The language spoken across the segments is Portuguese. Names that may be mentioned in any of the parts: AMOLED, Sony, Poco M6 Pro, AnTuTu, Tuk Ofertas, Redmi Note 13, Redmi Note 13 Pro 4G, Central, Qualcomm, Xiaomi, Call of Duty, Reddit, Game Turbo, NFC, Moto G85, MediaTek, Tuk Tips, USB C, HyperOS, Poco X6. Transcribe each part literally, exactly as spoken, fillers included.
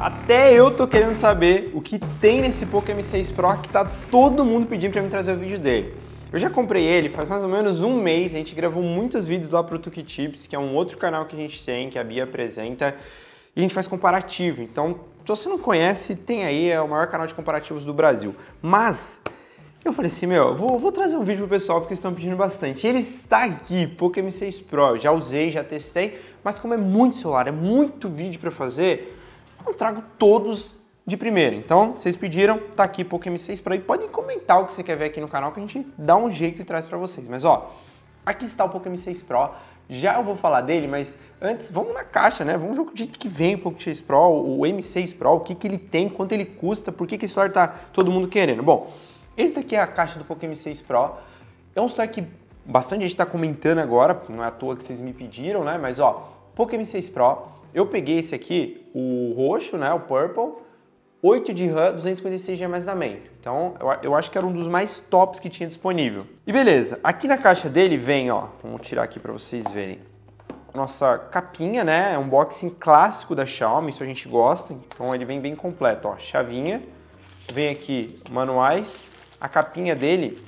Até eu tô querendo saber o que tem nesse Poco M seis Pro que tá todo mundo pedindo pra me trazer o vídeo dele. Eu já comprei ele faz mais ou menos um mês, a gente gravou muitos vídeos lá pro Tuk Tips, que é um outro canal que a gente tem, que a Bia apresenta, e a gente faz comparativo. Então, se você não conhece, tem aí, é o maior canal de comparativos do Brasil. Mas eu falei assim, meu, vou, vou trazer um vídeo pro pessoal porque eles estão pedindo bastante. Ele está aqui, Poco M seis Pro, já usei, já testei, mas como é muito celular, é muito vídeo para fazer, eu trago todos de primeira. Então, vocês pediram, tá aqui Poco M seis Pro, e podem comentar o que você quer ver aqui no canal que a gente dá um jeito e traz para vocês. Mas ó, aqui está o Poco M seis Pro, já eu vou falar dele, mas antes vamos na caixa, né? Vamos ver o jeito que vem o Poco M seis Pro, o M seis Pro, o que, que ele tem, quanto ele custa, por que que esse celular tá todo mundo querendo. Bom, esse daqui é a caixa do Poco M seis Pro, é um celular que bastante gente está comentando agora, não é à toa que vocês me pediram, né? Mas ó, Poco M seis Pro, eu peguei esse aqui, o roxo, né? O Purple, oito de RAM, duzentos e cinquenta e seis gigabytes da memória. Então, eu acho que era um dos mais tops que tinha disponível. E beleza, aqui na caixa dele vem, ó, vamos tirar aqui para vocês verem, nossa capinha, né? É um unboxing clássico da Xiaomi, isso a gente gosta, então ele vem bem completo, ó, chavinha, vem aqui manuais, a capinha dele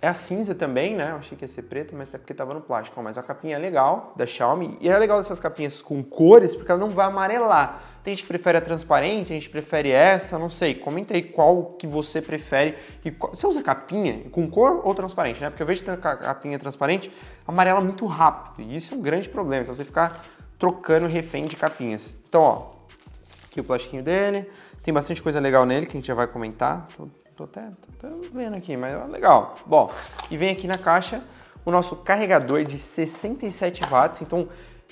é a cinza também, né? Eu achei que ia ser preta, mas é porque tava no plástico. Mas a capinha é legal, da Xiaomi. E é legal dessas capinhas com cores, porque ela não vai amarelar. Tem gente que prefere a transparente, a gente prefere essa, não sei. Comenta aí qual que você prefere. E qual... Você usa capinha com cor ou transparente, né? Porque eu vejo que a capinha transparente amarela muito rápido. E isso é um grande problema. Então você ficar trocando refém de capinhas. Então, ó, aqui o plastiquinho dele. Tem bastante coisa legal nele, que a gente já vai comentar. Tô até, tô até vendo aqui, mas é legal. Bom, e vem aqui na caixa o nosso carregador de sessenta e sete watts. Então,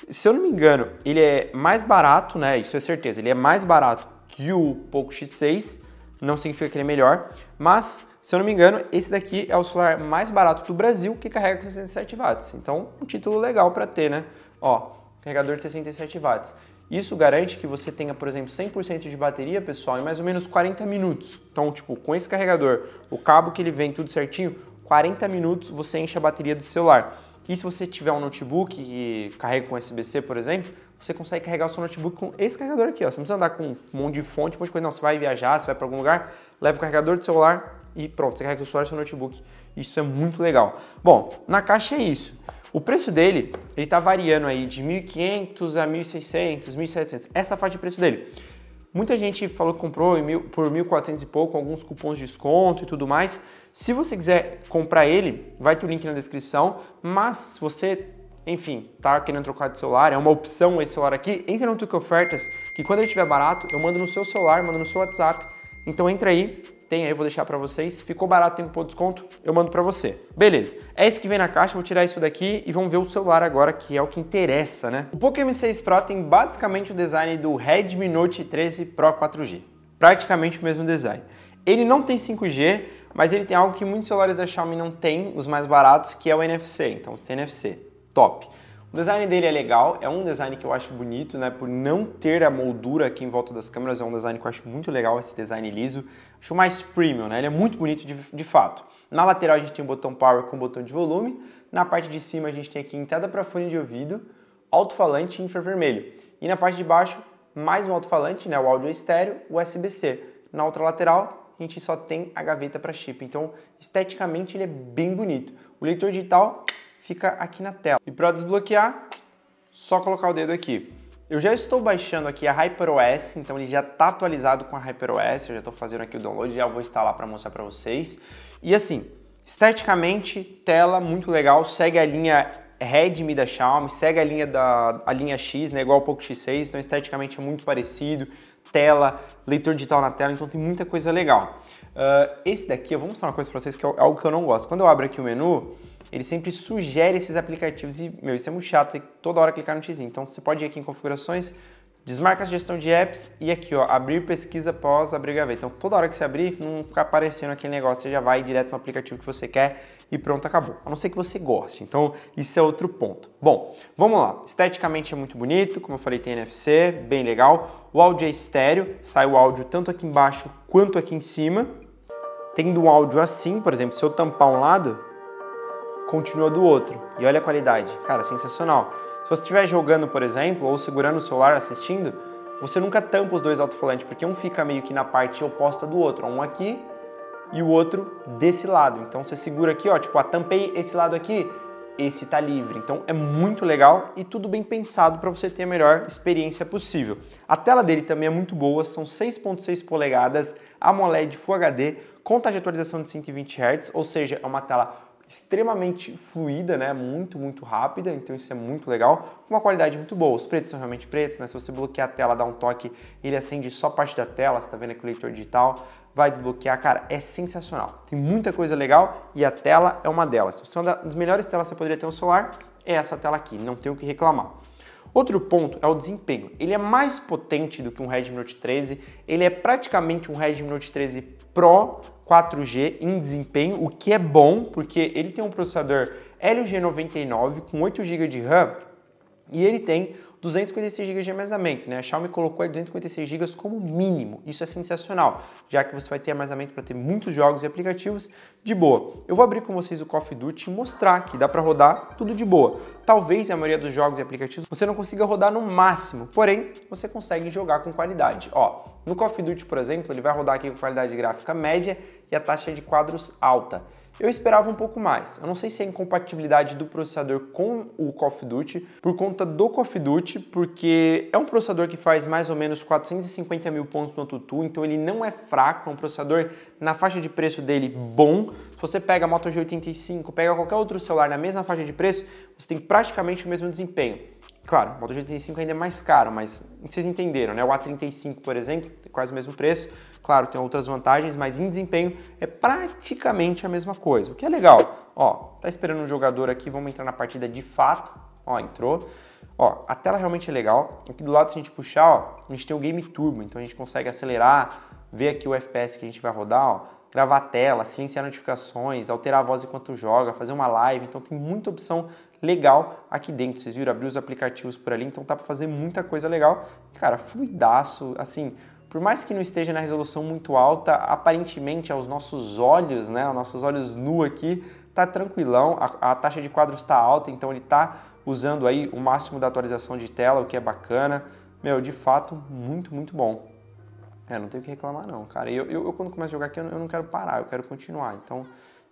se eu não me engano, ele é mais barato, né? Isso é certeza. Ele é mais barato que o Poco X seis. Não significa que ele é melhor. Mas, se eu não me engano, esse daqui é o celular mais barato do Brasil que carrega com sessenta e sete watts. Então, um título legal para ter, né? Ó, carregador de sessenta e sete watts. Isso garante que você tenha, por exemplo, cem por cento de bateria, pessoal, em mais ou menos quarenta minutos. Então, tipo, com esse carregador, o cabo que ele vem tudo certinho, quarenta minutos você enche a bateria do celular. E se você tiver um notebook que carrega com U S B C, por exemplo, você consegue carregar o seu notebook com esse carregador aqui, ó. Você não precisa andar com um monte de fonte, um monte de coisa, não. Você vai viajar, você vai para algum lugar, leva o carregador do celular e pronto, você carrega o celular e seu notebook. Isso é muito legal. Bom, na caixa é isso. O preço dele, ele tá variando aí de mil e quinhentos a mil e seiscentos, mil e setecentos, essa faixa de preço dele. Muita gente falou que comprou por mil e quatrocentos e pouco, alguns cupons de desconto e tudo mais. Se você quiser comprar ele, vai ter o link na descrição, mas se você, enfim, tá querendo trocar de celular, é uma opção esse celular aqui, entra no Tuk Ofertas, que quando ele estiver barato, eu mando no seu celular, mando no seu WhatsApp, então entra aí. Tem aí, eu vou deixar pra vocês. Se ficou barato, tem um pouco de desconto, eu mando pra você. Beleza, é isso que vem na caixa, vou tirar isso daqui e vamos ver o celular agora, que é o que interessa, né? O Poco M seis Pro tem basicamente o design do Redmi Note treze Pro quatro G. Praticamente o mesmo design. Ele não tem cinco G, mas ele tem algo que muitos celulares da Xiaomi não tem, os mais baratos, que é o N F C. Então você tem N F C, top. O design dele é legal, é um design que eu acho bonito, né? Por não ter a moldura aqui em volta das câmeras, é um design que eu acho muito legal, esse design liso. Acho mais premium, né? Ele é muito bonito de, de fato. Na lateral a gente tem o botão power com o botão de volume. Na parte de cima a gente tem aqui entrada para fone de ouvido, alto-falante e infravermelho. E na parte de baixo, mais um alto-falante, né? O áudio é estéreo, U S B C. Na outra lateral, a gente só tem a gaveta para chip. Então, esteticamente ele é bem bonito. O leitor digital fica aqui na tela. E para desbloquear, só colocar o dedo aqui. Eu já estou baixando aqui a HyperOS, então ele já está atualizado com a HyperOS, eu já estou fazendo aqui o download, já vou instalar para mostrar para vocês. E assim, esteticamente, tela muito legal, segue a linha Redmi da Xiaomi, segue a linha, da, a linha X, né, igual ao Poco X seis, então esteticamente é muito parecido. Tela, leitor digital na tela, então tem muita coisa legal. Uh, esse daqui, eu vou mostrar uma coisa para vocês que é algo que eu não gosto. Quando eu abro aqui o menu, ele sempre sugere esses aplicativos e, meu, isso é muito chato, tem que toda hora clicar no xizinho. Então, você pode ir aqui em configurações, desmarca a sugestão de apps e aqui, ó, abrir pesquisa após abrir gaveta. Então, toda hora que você abrir, não fica aparecendo aquele negócio, você já vai direto no aplicativo que você quer e pronto, acabou. A não ser que você goste, então isso é outro ponto. Bom, vamos lá. Esteticamente é muito bonito, como eu falei, tem N F C, bem legal. O áudio é estéreo, sai o áudio tanto aqui embaixo quanto aqui em cima. Tendo um áudio assim, por exemplo, se eu tampar um lado, continua do outro. E olha a qualidade. Cara, sensacional. Se você estiver jogando, por exemplo, ou segurando o celular, assistindo, você nunca tampa os dois alto-falantes, porque um fica meio que na parte oposta do outro, um aqui e o outro desse lado. Então você segura aqui, ó, tipo, ah, tampei esse lado aqui, esse tá livre. Então é muito legal e tudo bem pensado para você ter a melhor experiência possível. A tela dele também é muito boa, são seis ponto seis polegadas, AMOLED Full H D, com taxa de atualização de cento e vinte hertz, ou seja, é uma tela extremamente fluida, né? Muito, muito rápida, então isso é muito legal, com uma qualidade muito boa. Os pretos são realmente pretos, né? Se você bloquear a tela, dá um toque, ele acende só parte da tela, você tá vendo aqui o leitor digital, vai desbloquear, cara, é sensacional. Tem muita coisa legal e a tela é uma delas. Se você é uma das melhores telas que você poderia ter no celular, é essa tela aqui, não tem o que reclamar. Outro ponto é o desempenho. Ele é mais potente do que um Redmi Note treze, ele é praticamente um Redmi Note treze Pro quatro G em desempenho, o que é bom, porque ele tem um processador L G noventa e nove com oito gigas de RAM e ele tem duzentos e cinquenta e seis gigas de armazenamento, né? A Xiaomi colocou aí duzentos e cinquenta e seis gigas como mínimo, isso é sensacional, já que você vai ter armazenamento para ter muitos jogos e aplicativos de boa. Eu vou abrir com vocês o Call of Duty e mostrar que dá para rodar tudo de boa. Talvez a maioria dos jogos e aplicativos você não consiga rodar no máximo, porém você consegue jogar com qualidade. Ó, no Call of Duty, por exemplo, ele vai rodar aqui com qualidade gráfica média e a taxa de quadros alta. Eu esperava um pouco mais. Eu não sei se é a incompatibilidade do processador com o Call of Duty, por conta do Call of Duty, porque é um processador que faz mais ou menos quatrocentos e cinquenta mil pontos no AnTuTu, então ele não é fraco, é um processador na faixa de preço dele bom. Se você pega a Moto G oitenta e cinco, pega qualquer outro celular na mesma faixa de preço, você tem praticamente o mesmo desempenho. Claro, o Moto G oitenta e cinco ainda é mais caro, mas vocês entenderam, né? O A trinta e cinco, por exemplo, é quase o mesmo preço. Claro, tem outras vantagens, mas em desempenho é praticamente a mesma coisa, o que é legal. Ó, tá esperando um jogador aqui, vamos entrar na partida de fato. Ó, entrou. Ó, a tela realmente é legal. Aqui do lado, se a gente puxar, ó, a gente tem o Game Turbo, então a gente consegue acelerar, ver aqui o F P S que a gente vai rodar, ó, gravar a tela, silenciar notificações, alterar a voz enquanto joga, fazer uma live, então tem muita opção legal aqui dentro. Vocês viram, abrir os aplicativos por ali, então tá para fazer muita coisa legal. Cara, fluidaço, assim, por mais que não esteja na resolução muito alta, aparentemente aos nossos olhos, né, aos nossos olhos nu aqui, tá tranquilão, a, a taxa de quadros tá alta, então ele tá usando aí o máximo da atualização de tela, o que é bacana. Meu, de fato, muito, muito bom. É, não tenho o que reclamar não, cara. Eu, eu, eu quando começo a jogar aqui, eu não quero parar, eu quero continuar, então...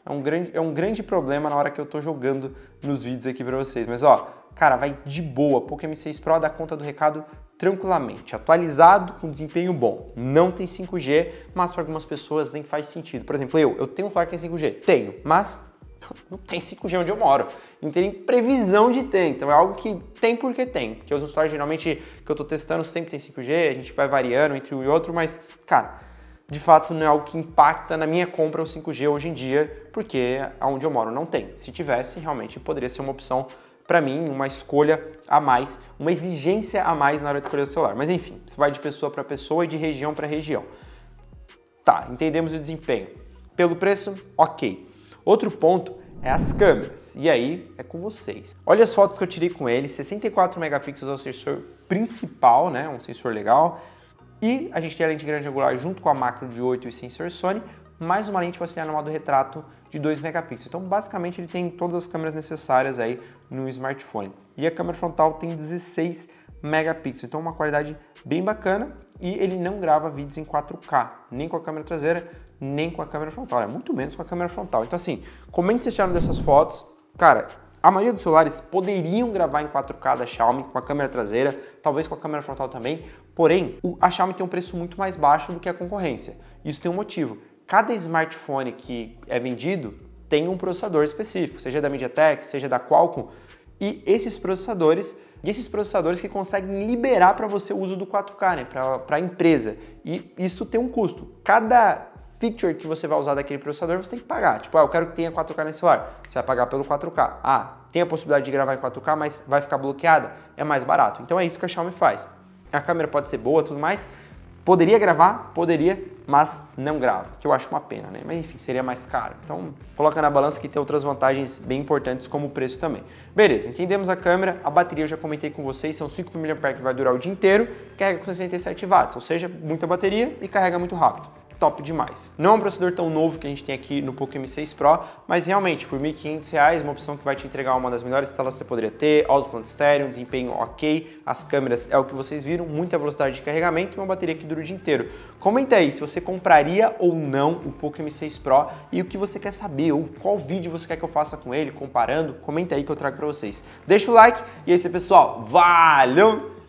É um, grande, é um grande problema na hora que eu tô jogando nos vídeos aqui pra vocês. Mas ó, cara, vai de boa. Poco M seis Pro dá conta do recado tranquilamente. Atualizado, com desempenho bom. Não tem cinco G, mas para algumas pessoas nem faz sentido. Por exemplo, eu, eu tenho um celular que tem cinco G? Tenho, mas não tem cinco G onde eu moro. Não tem nem previsão de ter. Então é algo que tem porque tem. Porque os celulares geralmente que eu tô testando sempre tem cinco G, a gente vai variando entre um e outro, mas, cara... de fato, não é algo que impacta na minha compra o cinco G hoje em dia, porque aonde eu moro não tem. Se tivesse, realmente poderia ser uma opção para mim, uma escolha a mais, uma exigência a mais na hora de escolher o celular. Mas enfim, isso vai de pessoa para pessoa e de região para região. Tá, entendemos o desempenho. Pelo preço, ok. Outro ponto é as câmeras. E aí, é com vocês. Olha as fotos que eu tirei com ele. sessenta e quatro megapixels é o sensor principal, né? Um sensor legal. E a gente tem a lente grande angular junto com a macro de oito e o sensor Sony, mais uma lente auxiliar no modo retrato de dois megapixels. Então, basicamente, ele tem todas as câmeras necessárias aí no smartphone. E a câmera frontal tem dezesseis megapixels, então uma qualidade bem bacana. E ele não grava vídeos em quatro K, nem com a câmera traseira, nem com a câmera frontal, é muito menos com a câmera frontal. Então, assim, comente se vocês acharam dessas fotos. Cara, a maioria dos celulares poderiam gravar em quatro K da Xiaomi, com a câmera traseira, talvez com a câmera frontal também, porém, a Xiaomi tem um preço muito mais baixo do que a concorrência. Isso tem um motivo. Cada smartphone que é vendido tem um processador específico, seja da MediaTek, seja da Qualcomm, e esses processadores, e esses processadores que conseguem liberar para você o uso do quatro K, né, para a empresa. E isso tem um custo. Cada feature que você vai usar daquele processador, você tem que pagar. Tipo, ah, eu quero que tenha quatro K nesse celular. Você vai pagar pelo quatro K. Ah, tem a possibilidade de gravar em quatro K, mas vai ficar bloqueada? É mais barato. Então é isso que a Xiaomi faz. A câmera pode ser boa, tudo mais. Poderia gravar? Poderia, mas não grava. Que eu acho uma pena, né? Mas enfim, seria mais caro. Então, coloca na balança que tem outras vantagens bem importantes, como o preço também. Beleza, entendemos a câmera. A bateria eu já comentei com vocês, são cinco mil miliamperes-hora que vai durar o dia inteiro. Carrega com sessenta e sete watts, ou seja, muita bateria e carrega muito rápido. top demais. Não é um processador tão novo que a gente tem aqui no Poco M seis Pro, mas realmente por mil e quinhentos reais, uma opção que vai te entregar uma das melhores telas que você poderia ter, alto-falante estéreo, um desempenho ok, as câmeras é o que vocês viram, muita velocidade de carregamento e uma bateria que dura o dia inteiro. Comenta aí se você compraria ou não o Poco M seis Pro e o que você quer saber, ou qual vídeo você quer que eu faça com ele, comparando, comenta aí que eu trago pra vocês. Deixa o like e é isso, pessoal. Valeu!